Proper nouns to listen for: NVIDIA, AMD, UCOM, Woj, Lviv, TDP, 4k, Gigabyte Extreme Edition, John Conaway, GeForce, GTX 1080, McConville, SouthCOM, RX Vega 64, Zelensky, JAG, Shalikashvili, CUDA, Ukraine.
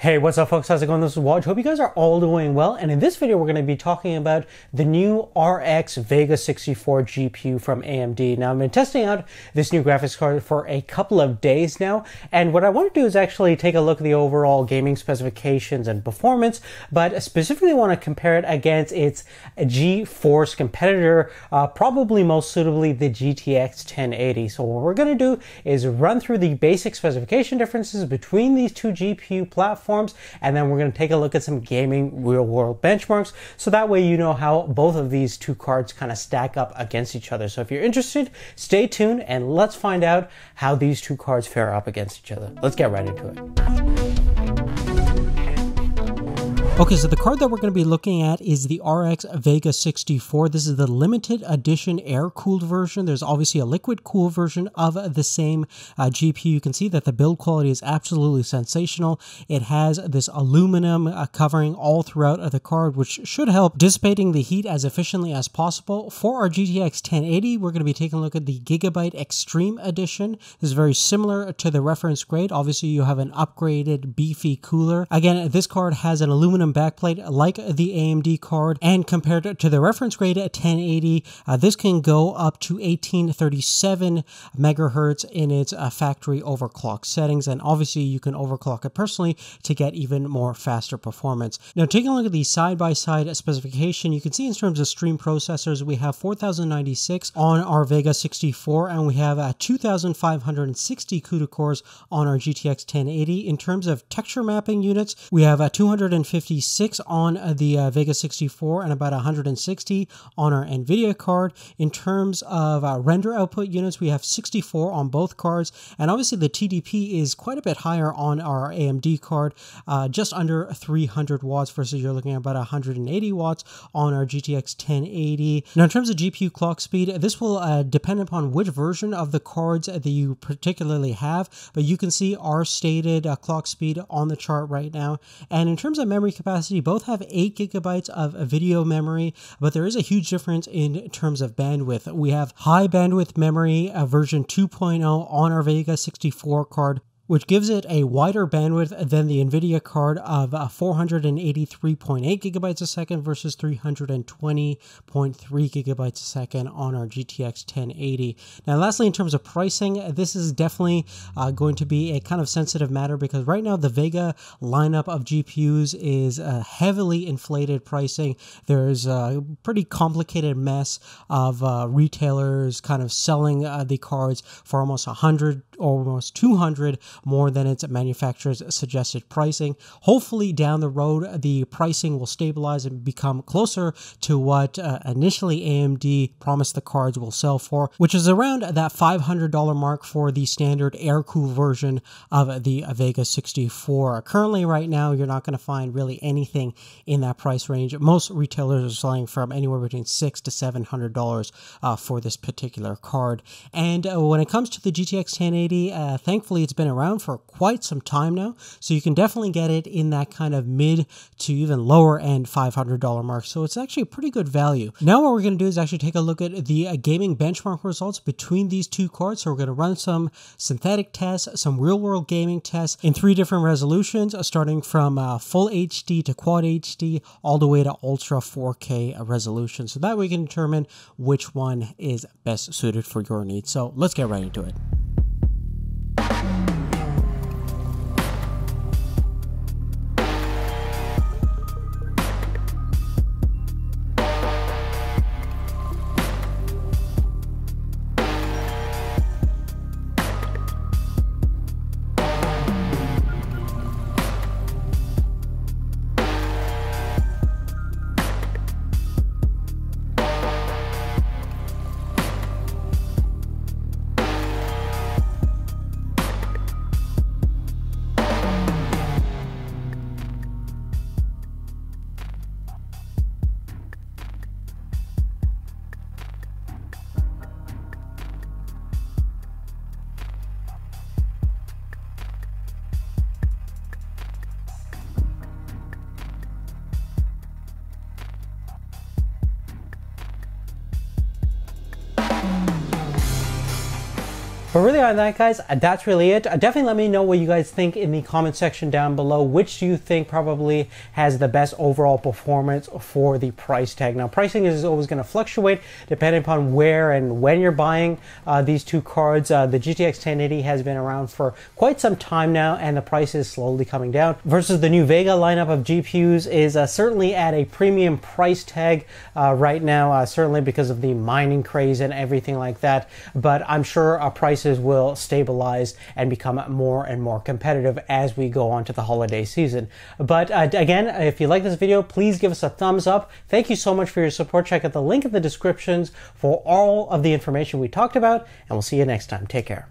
Hey, what's up folks, how's it going? This is Woj. Hope you guys are all doing well, and in this video we're going to be talking about the new RX Vega 64 GPU from AMD. Now, I've been testing out this new graphics card for a couple of days now, and what I want to do is actually take a look at the overall gaming specifications and performance, but specifically want to compare it against its GeForce competitor, probably most suitably the GTX 1080. So what we're going to do is run through the basic specification differences between these two GPU platforms, and then we're going to take a look at some gaming real-world benchmarks, so that way you know how both of these two cards kind of stack up against each other. So if you're interested, stay tuned and let's find out how these two cards fare up against each other. Let's get right into it. Okay, so the card that we're going to be looking at is the RX Vega 64. This is the limited edition air-cooled version. There's obviously a liquid-cooled version of the same GPU. You can see that the build quality is absolutely sensational. It has this aluminum covering all throughout of the card, which should help dissipating the heat as efficiently as possible. For our GTX 1080, we're going to be taking a look at the Gigabyte Extreme Edition. This is very similar to the reference grade. Obviously, you have an upgraded, beefy cooler. Again, this card has an aluminum backplate like the AMD card, and compared to the reference grade at 1080, this can go up to 1837 megahertz in its factory overclock settings, and obviously you can overclock it personally to get even more faster performance. Now, taking a look at the side-by-side specification, you can see in terms of stream processors, we have 4096 on our Vega 64, and we have 2560 CUDA cores on our GTX 1080. In terms of texture mapping units, we have 256 on the Vega 64 and about 160 on our NVIDIA card. In terms of render output units, we have 64 on both cards, and obviously the TDP is quite a bit higher on our AMD card, just under 300 watts versus you're looking at about 180 watts on our GTX 1080. Now, in terms of GPU clock speed, this will depend upon which version of the cards that you particularly have, but you can see our stated clock speed on the chart right now. And in terms of memory capacity, both have 8 gigabytes of video memory, but there is a huge difference in terms of bandwidth. We have high bandwidth memory version 2.0 on our Vega 64 card, which gives it a wider bandwidth than the NVIDIA card of 483.8 gigabytes a second versus 320.3 gigabytes a second on our GTX 1080. Now, lastly, in terms of pricing, this is definitely going to be a kind of sensitive matter, because right now the Vega lineup of GPUs is heavily inflated pricing. There's a pretty complicated mess of retailers kind of selling the cards for almost 100 or almost 200 more than its manufacturer's suggested pricing. Hopefully down the road, the pricing will stabilize and become closer to what initially AMD promised the cards will sell for, which is around that $500 mark for the standard air-cooled version of the Vega 64. Currently, right now, you're not going to find really anything in that price range. Most retailers are selling from anywhere between $600 to $700 for this particular card. And when it comes to the GTX 1080, thankfully, it's been around for quite some time now, so you can definitely get it in that kind of mid to even lower end $500 mark, so it's actually a pretty good value. Now what we're going to do is actually take a look at the gaming benchmark results between these two cards. So we're going to run some synthetic tests, some real world gaming tests in 3 different resolutions, starting from full HD to quad HD all the way to ultra 4K resolution, so that we can determine which one is best suited for your needs. So let's get right into it. But really on that, guys, that's really it. Definitely let me know what you guys think in the comment section down below. Which do you think probably has the best overall performance for the price tag? Now, pricing is always going to fluctuate depending upon where and when you're buying these two cards. The GTX 1080 has been around for quite some time now, and the price is slowly coming down. Versus the new Vega lineup of GPUs is certainly at a premium price tag right now, certainly because of the mining craze and everything like that. But I'm sure our price will stabilize and become more and more competitive as we go on to the holiday season. But again, if you like this video, please give us a thumbs up. Thank you so much for your support. Check out the link in the descriptions for all of the information we talked about, and we'll see you next time. Take care.